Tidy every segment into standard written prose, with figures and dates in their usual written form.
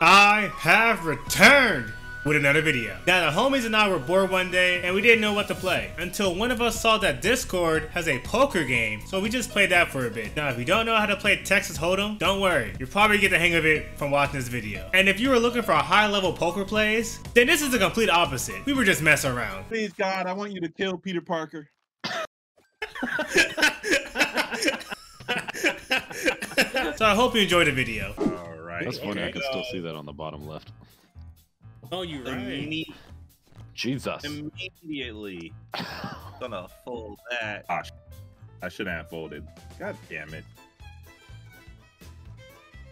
I have returned with another video. Now the homies and I were bored one day and we didn't know what to play until one of us saw that Discord has a poker game, so we just played that for a bit. Now if you don't know how to play Texas Hold'em, don't worry, you'll probably get the hang of it from watching this video. And if you were looking for a high level poker plays, then this is the complete opposite. We were just messing around. Please God, I want you to kill Peter Parker. So I hope you enjoyed the video. That's funny. Okay, I can still see that on the bottom left. Oh, you're right. Jesus. Immediately. Gonna fold that. Oh, I shouldn't have folded. God damn it.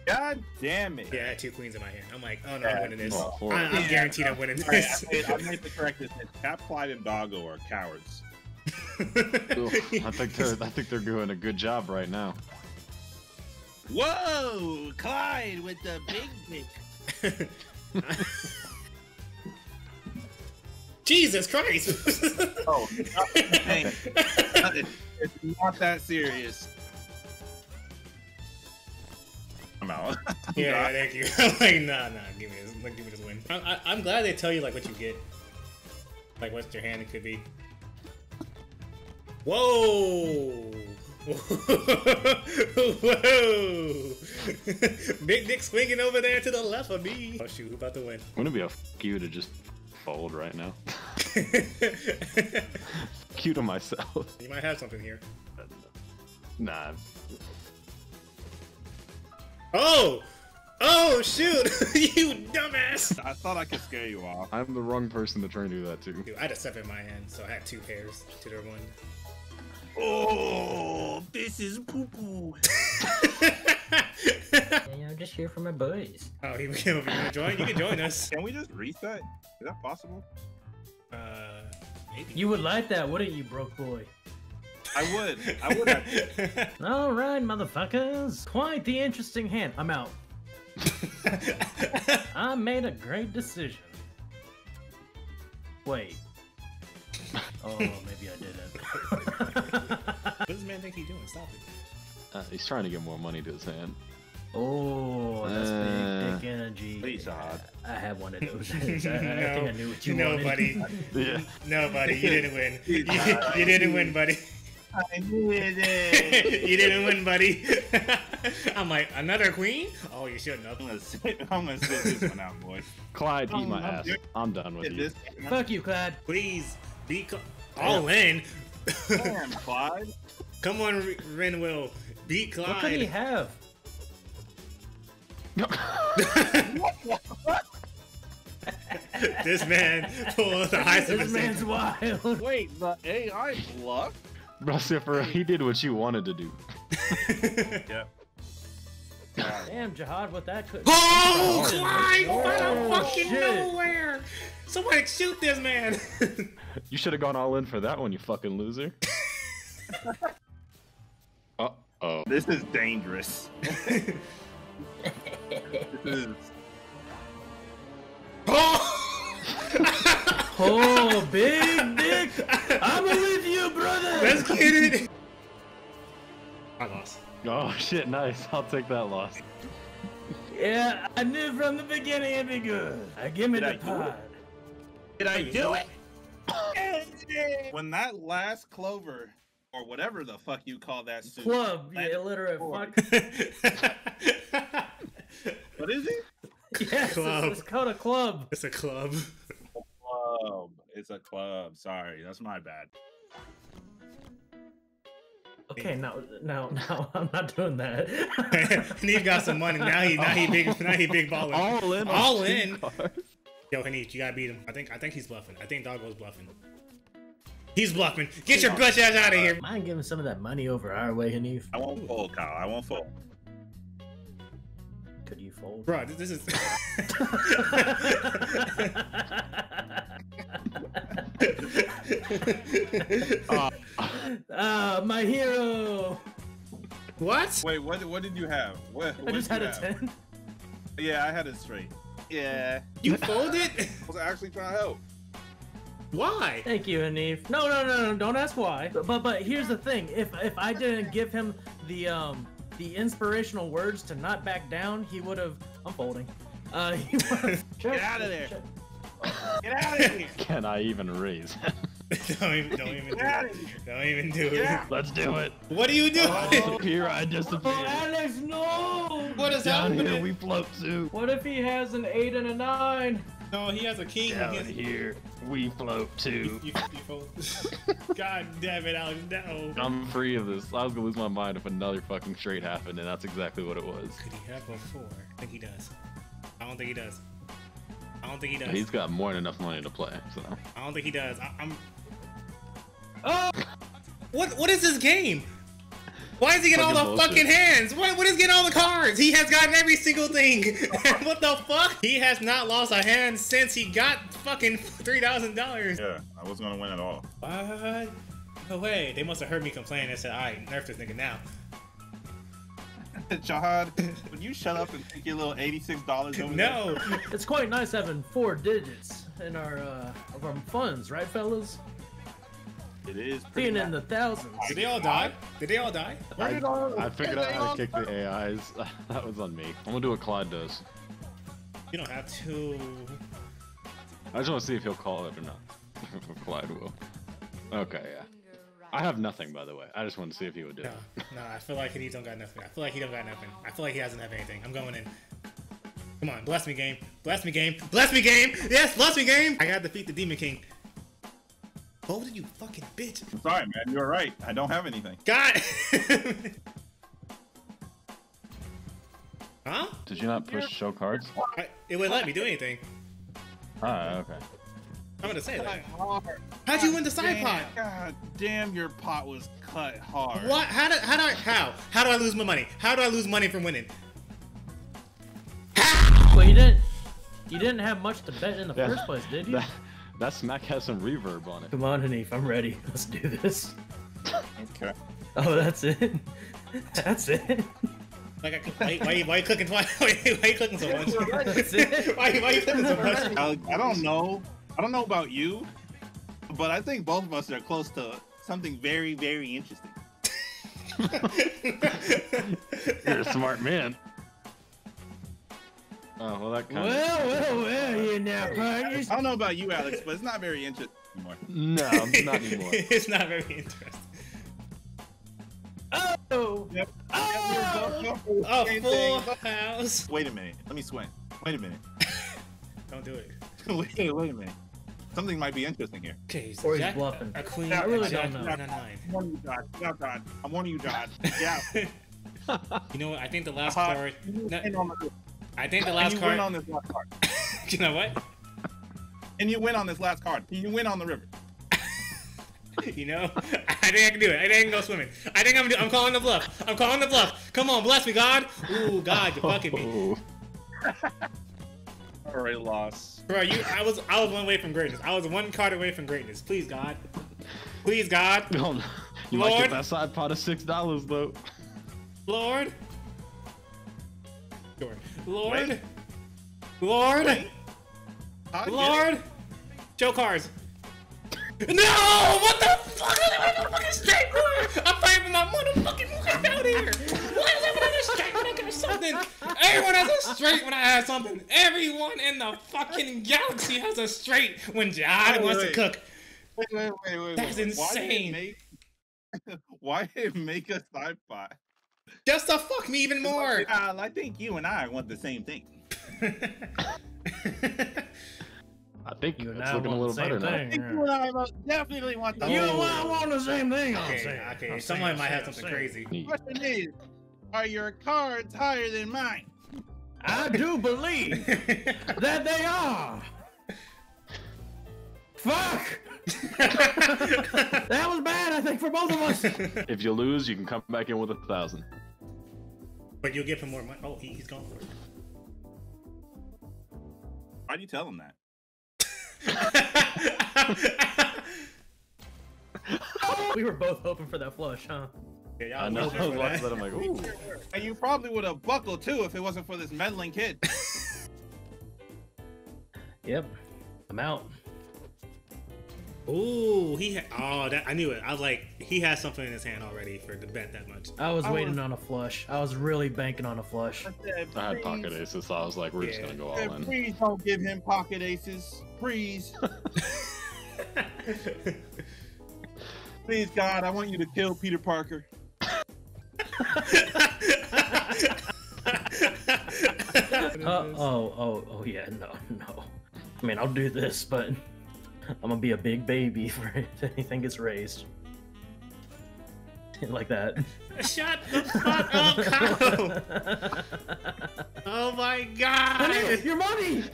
God damn it. Yeah, I had two queens in my hand. I'm like, oh no, I'm winning this. I'm guaranteed I'm winning this. I made the correct decision. Catfly and Doggo are cowards. I think they're doing a good job right now. Whoa! Clyde with the big dick. Jesus Christ! Oh, it's not that serious. I'm out. Yeah, thank you. I'm like, nah, give me this win. I'm glad they tell you like what you get, like what's your hand it could be. Whoa! Whoa! Big dick swinging over there to the left of me. Oh shoot, who about to win? I'm gonna be a fuck you to just fold right now. Fuck you to myself. You might have something here. Nah. Oh! Oh shoot! You dumbass! I thought I could scare you off. I'm the wrong person to try and do that to. Dude, I had a seven in my hand, so I had two pairs to their one. Oh, this is poo poo. Yeah, I'm just here for my buddies. Oh, he came over. You want to join? You can join us. Can we just reset? Is that possible? Maybe. You would like that, wouldn't you, broke boy? I would. All right, motherfuckers. Quite the interesting hand. I'm out. I made a great decision. Wait. Oh, maybe I didn't. What does this man think he's doing? Stop it. He's trying to get more money to his hand. Oh, that's big dick energy. Please, I have one of those. I think I knew what you wanted. No, buddy, you didn't win. You didn't win, buddy. I knew it. You didn't win, buddy. I'm like, another queen? Oh, you shouldn't have. I'm gonna sit this one out, boys. Clyde, eat my ass. I'm done with you. Fuck you, Clyde. Please. Be all in. Damn, Clyde. Come on, Renwill. Beat Clyde. What could he have? This man pulled the highest of his. This man's wild. Wait, the AI bluffed? Brucifer, he did what you wanted to do. Yep. Damn, Jihad, what that could. Oh, Clyde! Out of fucking nowhere! Somebody shoot this man! You should have gone all in for that one, you fucking loser. Uh-oh. This is dangerous. Oh! Oh, big dick! I believe you, brother! Let's get it! I lost. Oh, shit, nice. I'll take that loss. Yeah, I knew from the beginning it'd be good. Give me the pot. Did I do it? When that last clover, or whatever the fuck you call that suit. Club, you illiterate fuck. What is it? Yes, club. It's called a club. It's a club. It's a club. Sorry, that's my bad. Okay, no, I'm not doing that. He got some money. Now he big baller. All in. All in. Yo, Hanif, you gotta beat him. I think he's bluffing. I think Doggo's bluffing. He's bluffing. Get your bitch ass out of here. Mind giving some of that money over our way, Hanif? I won't fold, Kyle. I won't fold. Could you fold? Bro, this is. My hero. What? Wait, what did you have? What I just had a 10. Yeah, I had it straight. Yeah. You fold it? I was actually trying to help. Why? Thank you, Hanif. No, don't ask why. But here's the thing. If I didn't give him the inspirational words to not back down, he would have. I'm folding. Get out of there! Get out of here! Can I even raise? Don't even do it. Don't even do it. Let's do it. What are you doing? Oh, here I disappear. Oh, Alex, no! What is happening? Here we float too. What if he has an 8 and a 9? No, he has a king. Down here, we float too. You float. God damn it, Alex, no. I'm free of this. I was gonna lose my mind if another fucking straight happened, and that's exactly what it was. Could he have a 4? I think he does. I don't think he does. I don't think he does. He's got more than enough money to play, so. I don't think he does. I'm. Oh! What is this game? Why is he getting all the fucking hands? What is getting all the cards? He has gotten every single thing. What the fuck? He has not lost a hand since he got fucking $3,000. Yeah, I wasn't gonna win at all. What? No way. They must have heard me complain and said, all right, nerf this nigga now. John, would you shut up and take your little $86 over there? No. It's quite nice having 4 digits in our of our funds, right, fellas? It is pretty being in the thousands. Did they all die? Did they all die? I figured out how to kick the AIs. That was on me. I'm gonna do what Clyde does. You don't have to. I just want to see if he'll call it or not. If Clyde will. Okay, yeah. I have nothing, by the way. I just want to see if he would do it. No, I feel like he don't got nothing. I feel like he don't got nothing. I feel like he doesn't have anything. I'm going in. Come on, bless me, game. Bless me, game. Bless me, game. Yes, bless me, game. I gotta defeat the Demon King. Voted, you fucking bitch. I'm sorry, man. You're right. I don't have anything. God. Huh? Did you not push show cards? It wouldn't let me do anything. Ah, okay. I'm gonna say that. How'd you win the side pot? God damn, your pot was cut hard. What? How do I lose my money? How do I lose money from winning? How? Well, you didn't have much to bet in the first place, did you? That smack has some reverb on it. Come on, Hanif, I'm ready. Let's do this. Okay. Oh, that's it. That's it. Why are you clicking twice? Why are you clicking so much? That's it. Why are you clicking so much? I don't know. I don't know about you, but I think both of us are close to something very, very interesting. You're a smart man. Oh, well, that kind of... Well, you now, partners. I don't know about you, Alex, but it's not very interesting anymore. No, not anymore. It's not very interesting. Oh! Yep. Oh! A full house. Wait a minute. Let me swing. Wait a minute. Don't do it. Wait a minute. Something might be interesting here. Okay, so or he's bluffing. A queen. I really don't know. I'm warning you, Dodge. I'm warning you, Dodge. Yeah. You know what? I think the last card. I think the last card. Can you win on this last card? You know what? And you win on this last card. You win on the river. You know, I think I can do it. I think I can go swimming. I think I'm calling the bluff. I'm calling the bluff. Come on, bless me, God. Ooh, God, you're fucking me. Already lost. Bro, I was one away from greatness. I was one card away from greatness. Please, God. Please, God. No, no. You Lord. Might get that side pot of $6 though. Lord. Lord. Wait. Lord. Wait. Lord. Joe Cars. No! What the fuck? I'm in a fucking straight room! I'm fighting for my motherfucking life out here! Why is everyone in a straight when I got something? Everyone has a straight when I have something! Everyone in the fucking galaxy has a straight when Jihad wants to cook! Wait. That's insane! Why did it make a side pot? Just to fuck me even more! I think you and I want the same thing. I think it's looking a little better now. I think you and I definitely want the same thing. You and I want the same thing. Okay. Someone might have something crazy. The question is, are your cards higher than mine? I do believe that they are. Fuck! That was bad, I think, for both of us. If you lose, you can come back in with 1,000. But you'll give him more money. Oh, he's gone for it. Why'd you tell him that? We were both hoping for that flush, huh? Yeah, I know. I was watching that. I'm like, ooh. And you probably would have buckled too if it wasn't for this meddling kid. Yep, I'm out. Ooh, he had. Oh, that, I knew it. I was like, he has something in his hand already for the bet that much. I was waiting on a flush. I was really banking on a flush. I had pocket aces, so I was like, we're just gonna go all in. Please don't give him pocket aces, please. Please, God, I want you to kill Peter Parker. Oh, yeah, no. I mean, I'll do this, but I'm gonna be a big baby for if anything gets raised. Like that. Shut the fuck up, Kyle! Oh my God! Honey, your money!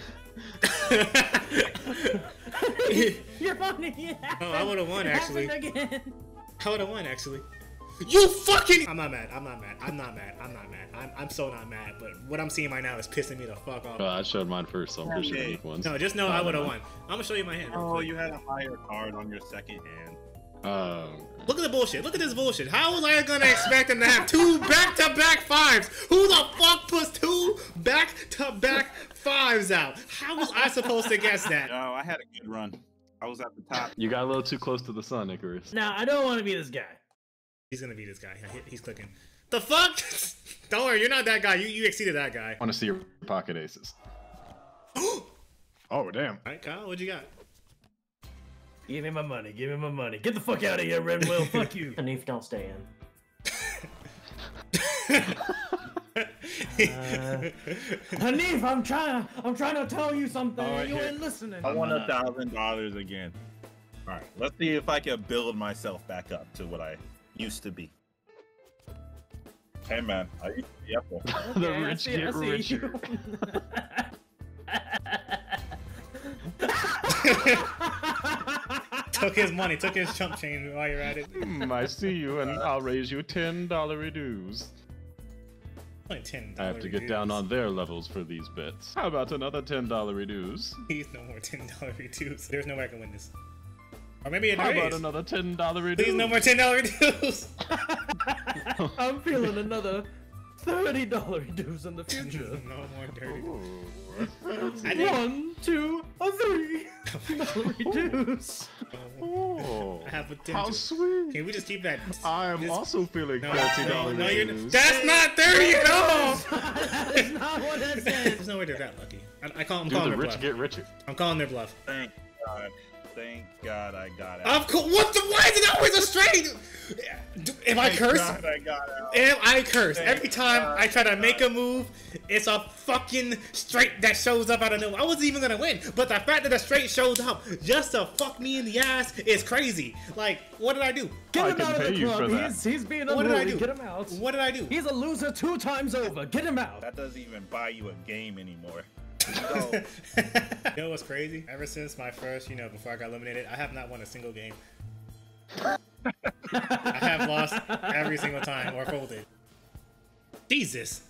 Your money! Oh, I would've won, actually. I would've won, actually. You fucking! I'm not mad. I'm so not mad, but what I'm seeing right now is pissing me the fuck off. I showed mine first, so I'm pretty sure you won. No, just know I would have won. I'm gonna show you my hand. Oh, you had a higher card on your second hand. Look at the bullshit. Look at this bullshit. How was I gonna expect him to have two back-to-back fives? Who the fuck puts two back-to-back fives out? How was I supposed to guess that? Oh, I had a good run. I was at the top. You got a little too close to the sun, Icarus. Now, I don't want to be this guy. He's gonna be this guy. He's clicking. The fuck? Don't worry, you're not that guy. You exceeded that guy. I want to see your pocket aces. Oh, damn. All right, Kyle, what you got? Give me my money. Give me my money. Get the fuck out of here, Red Will. Fuck you. Hanif, don't stay in. Hanif, I'm trying to tell you something. Right, you ain't listening. I won $1,000 again. All right, let's see if I can build myself back up to what I used to be. Hey man, I used to be up there. Okay, the rich get richer. Took his money, took his chump change while you're at it. I see you, and I'll raise you $10 dues. Like $10. I have to get down on their levels for these bets. How about another $10 dues? Please, no more $10 dues. There's no way I can win this. Or maybe how about another $10 reduce? Please, no more $10 reduce. I'm feeling another $30 reduce in the future. No more dirty. Ooh. 1, 2, or 3 reduce. Oh, I have potential. How sweet! Can we just keep that? I am also feeling $30. No, that's not 30 at all. That's not what it says. There's no way they're that lucky. I'm calling their bluff. Get richer. I'm calling their bluff. Thank God. Thank God I got out. Of course. What the? Why is it always a straight? Am I cursed? Thank God I got out. Am I cursed? Every time I try to make a move, it's a fucking straight that shows up out of nowhere. I wasn't even gonna win, but the fact that a straight shows up just to fuck me in the ass is crazy. Like, what did I do? Get him out of the club. He's being a loser. Get him out. What did I do? He's a loser 2 times over. Get him out. That doesn't even buy you a game anymore. No. You know what's crazy? Ever since my first, before I got eliminated, I have not won a single game. I have lost every single time or folded. Jesus.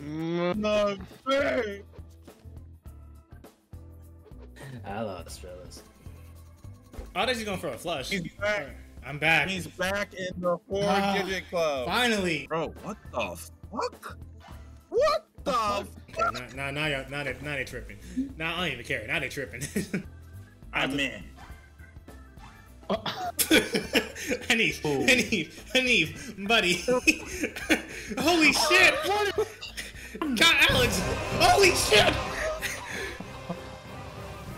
No, sir. I lost, fellas. Oh, that's just going for a flush. He's back. I'm back. He's back in the 4-digit club. Finally. Bro, what the fuck? What the fuck? Now they tripping. Now I don't even care. Now they tripping. I'm in. Hanif, buddy. Holy shit! What? God, Alex! Holy shit!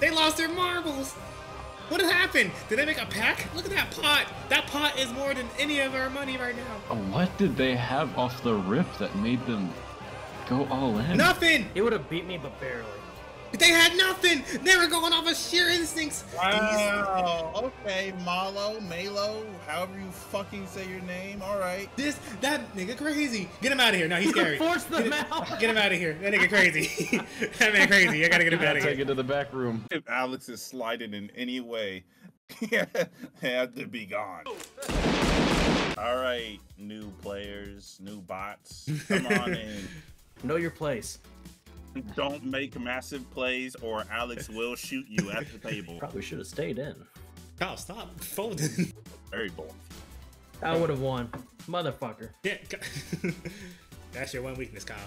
They lost their marbles. What happened? Did they make a pack? Look at that pot. That pot is more than any of our money right now. What did they have off the rip that made them go all in? Nothing. It would have beat me, but barely. They had nothing. They were going off of sheer instincts. Wow. Okay, Malo, however you fucking say your name. All right. That nigga crazy. Get him out of here. No, he's scary. Force them out. Get him out of here. That nigga crazy. That man crazy. I gotta get him out of here. Take it to the back room. If Alex is sliding in any way, he had to be gone. All right, new players, new bots. Come on in. Know your place. Don't make massive plays or Alex will shoot you at the table. Probably should have stayed in. Kyle, stop folding. Very bold. I would have won. Motherfucker. Yeah. That's your one weakness, Kyle.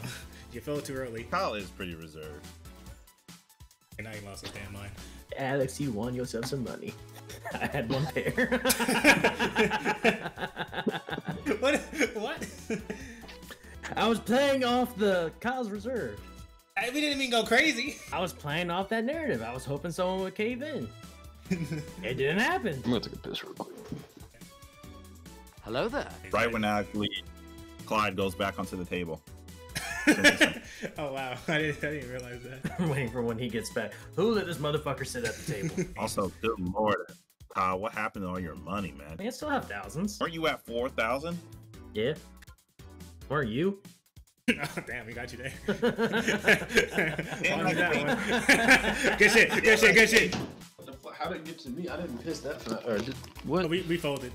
You fell too early. Kyle is pretty reserved. And now you lost his damn mind. Alex, you won yourself some money. I had one pair. What? I was playing off the Kyle's Reserve. We didn't even go crazy. I was playing off that narrative. I was hoping someone would cave in. It didn't happen. I'm going to take a piss real quick. Hello there. Right when actually Clyde goes back onto the table. Oh wow, I didn't realize that. I'm waiting for when he gets back. Who let this motherfucker sit at the table? Also, good lord, Kyle, what happened to all your money, man? I still have thousands. Aren't you at 4,000? Yeah. Where are you? Oh, damn, we got you there. That one. Good shit, good shit, good shit. How did it get to me? I didn't piss that far. What? Oh, we folded.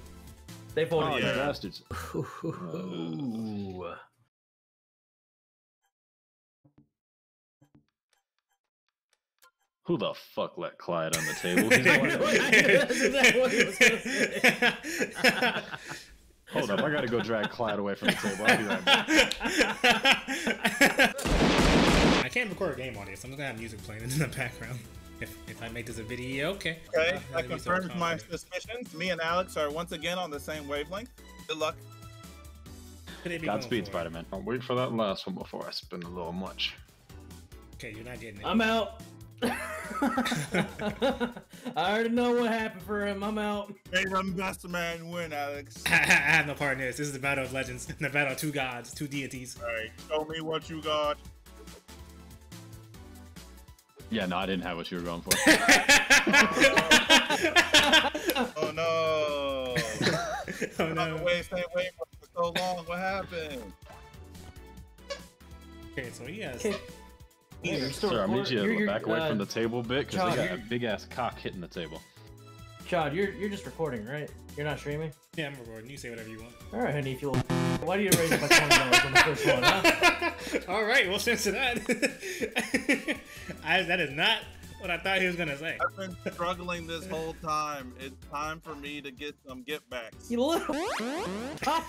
They folded. Oh, yeah. Bastards. Ooh. Who the fuck let Clyde on the table? Hold up, I gotta go drag Clyde away from the table. I'll be right back. I can't record a game audio, so I'm just gonna have music playing in the background. If I make this a video, okay. Okay, I confirmed my suspicions. Me and Alex are once again on the same wavelength. Good luck. Godspeed, Spider-Man. I'll wait for that last one before I spend a little much. Okay, you're not getting it. I'm out. I already know what happened for him. I'm out. Hey, I'm best man win, Alex. I have no part in this. This is the battle of legends. The battle of two gods, two deities. All right, show me what you got. Yeah, no, I didn't have what you were going for. Oh no! Oh no! Wait for so long. What happened? Okay, so yes. Okay. Yeah, sir, I need you to back away from the table a bit because they got a big ass cock hitting the table. Chad, you're just recording, right? You're not streaming? Yeah, I'm recording. You say whatever you want. All right, honey, if you want. Why do you raise it by $20 on the first one, huh? All right, well, since that, that is not what I thought he was gonna say. I've been struggling this whole time. It's time for me to get some get backs. You little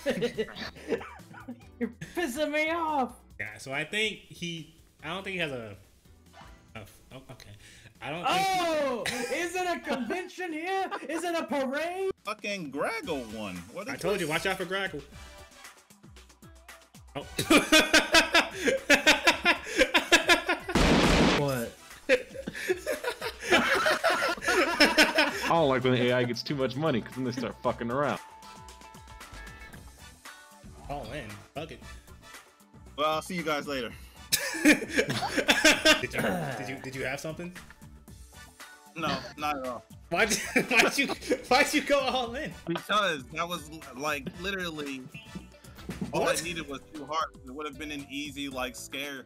it. You're pissing me off. Yeah, so I think he. I don't think he has a. Oh, okay. I don't. Oh, think he... Is it a convention here? Is it a parade? Fucking Graggle one. What? I told you, watch out for Graggle. Oh. What? I don't like when the AI gets too much money because then they start fucking around. All in. Fuck it. Well, I'll see you guys later. Did you have something? No, not at all. Why'd you go all in? Because that was like literally all I needed was 2 hearts. It would have been an easy like scare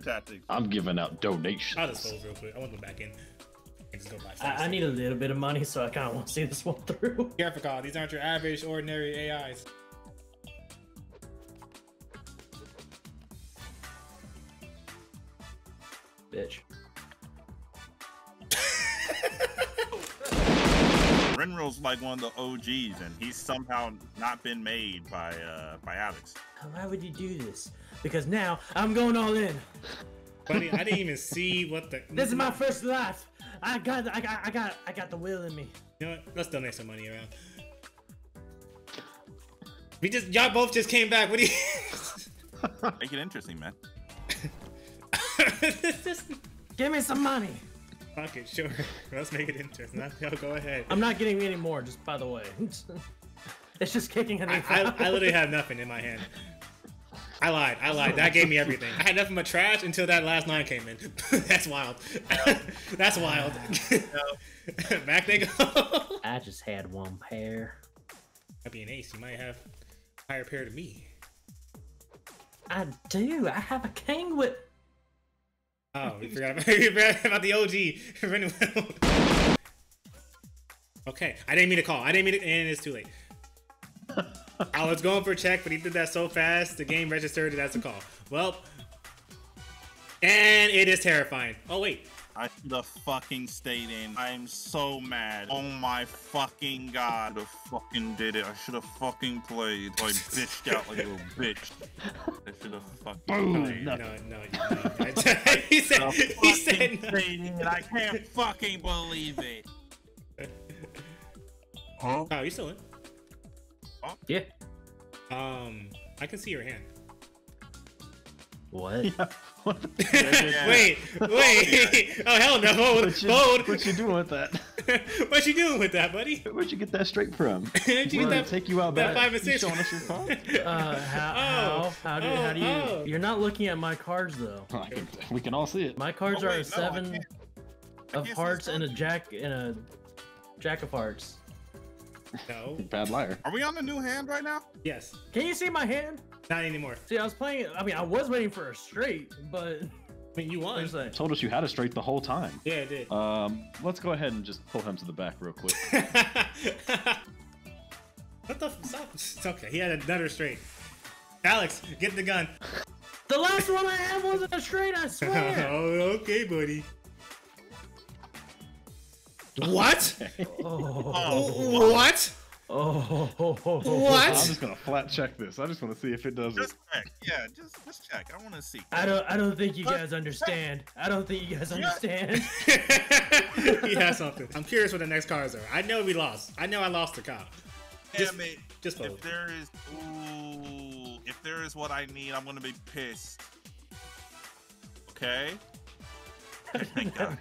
tactic. I'm giving out donations. I'll just fold real quick. I want to go back in. Just go buy I need a little bit of money, so I kind of want to see this one through. Careful, Kyle. These aren't your average ordinary AIs. Bitch. Renroll's like one of the OGs, and he's somehow not been made by Alex. Why would you do this? Because now I'm going all in. Buddy, I didn't even see what the. This is my first life. I got the will in me. You know what? Let's donate some money around. Y'all both just came back. What do you? Make it interesting, man. Give me some money. Fuck it, sure. Let's make it interesting. No, go ahead. I'm not getting any more, just by the way. It's just kicking an I literally have nothing in my hand. I lied. That gave me everything. I had nothing but trash until that last 9 came in. That's wild. That's wild. Back they go. I just had one pair. That'd be an ace. You might have a higher pair to me. I do. I have a king with... Oh, we forgot about the OG. Okay, I didn't mean to call. I didn't mean to, and it's too late. I was going for a check, but he did that so fast, the game registered it as a call. Well, and it is terrifying. Oh, wait. I should have fucking stayed in. I am so mad. Oh my fucking god. I should have fucking did it. I should have fucking played. I bitched out like a little bitch. I should have fucking played. No, no, no. He said, no. I can't fucking believe it. Huh? Oh, you still in? Huh? Yeah. I can see your hand. What? Yeah. What wait, wait. Oh, hell no. What you doing with that? What you doing with that, buddy? Where'd you get that straight from? Did you get that? Take you out back. That 5 and 6. You showing us your card? How do you? You're not looking at my cards though. Oh, we can all see it. My cards are a 7 of hearts and a jack of hearts. No. Bad liar. Are we on the new hand right now? Yes. Can you see my hand? Not anymore. See, I was playing. I mean, I was waiting for a straight, but I mean, you won. You told us you had a straight the whole time. Yeah, I did. Let's go ahead and just pull him to the back real quick. What the? Stop. It's okay. He had another straight. Alex, get the gun. The last one I had wasn't a straight. I swear. Oh, okay, buddy. What? Oh. What? Oh. What? I'm just gonna flat check this. I just want to see if it does. Just check. Yeah, just check. I want to see. I don't think you guys understand. I don't think you guys understand. He has something. I'm curious what the next cards are. I know we lost. I know I lost the cop. Damn it. Just if there is, ooh, if there is what I need, I'm gonna be pissed. Okay. Thank God.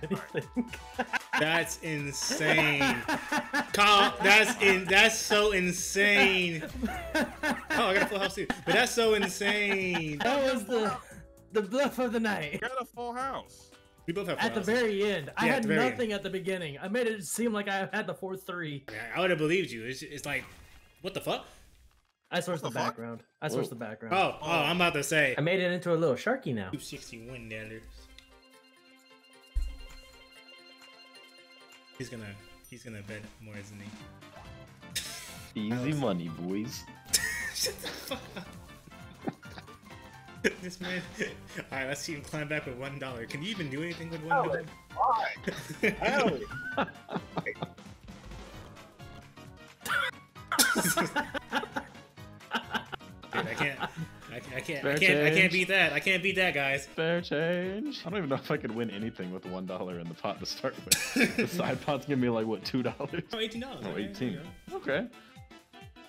That's insane. Kyle, that's so insane. Oh, I got a full house too. But that's so insane. That was the bluff of the night. You got a full house. We both have full houses. At the very end. Yeah, I had nothing at the beginning. I made it seem like I had the 4-3. I would have believed you. It's like, what the fuck? I sourced the background. I sourced the background. Oh, I'm about to say. I made it into a little sharky now. $261. He's gonna bet more, isn't he? Easy money, boys. Shut the fuck up. This man. All right, let's see him climb back with $1. Can you even do anything with $1? Why? Dude, I can't beat that. I can't beat that, guys. Fair change. I don't even know if I could win anything with $1 in the pot to start with. The side pot's giving me like what, $2? Oh, $18. Oh, 18. Okay.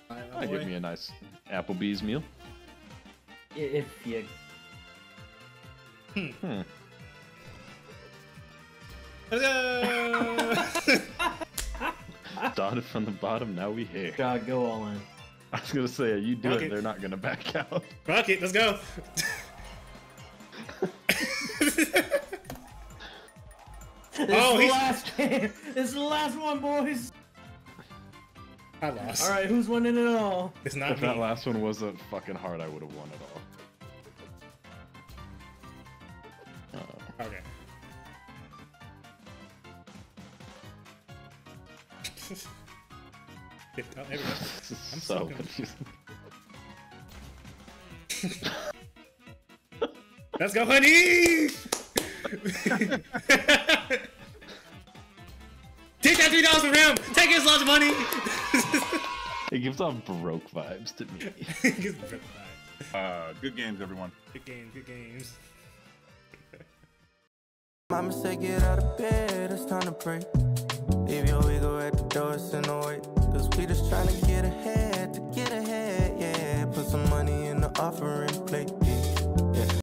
That'll give me a nice Applebee's meal. If you. Hmm. Let's go. Started from the bottom. Now we here. God, go all in. I was gonna say, you do it, they're not gonna back out. Fuck it, let's go. It's the last one, boys. I lost. All right, who's winning it all? It's not me. If that last one wasn't fucking hard, I would have won it all. Uh-oh. Okay. Oh, there we go. I'm so confused. Let's go, honey! Take that $3 from him! Take his lots of money! It gives off broke vibes to me. It gives broke vibes. Good games, everyone. Good games, good games. Mama say get out of bed, it's time to pray. Leave your ego at the door, it's in the way. Cause we just tryna get ahead, yeah. Put some money in the offering plate.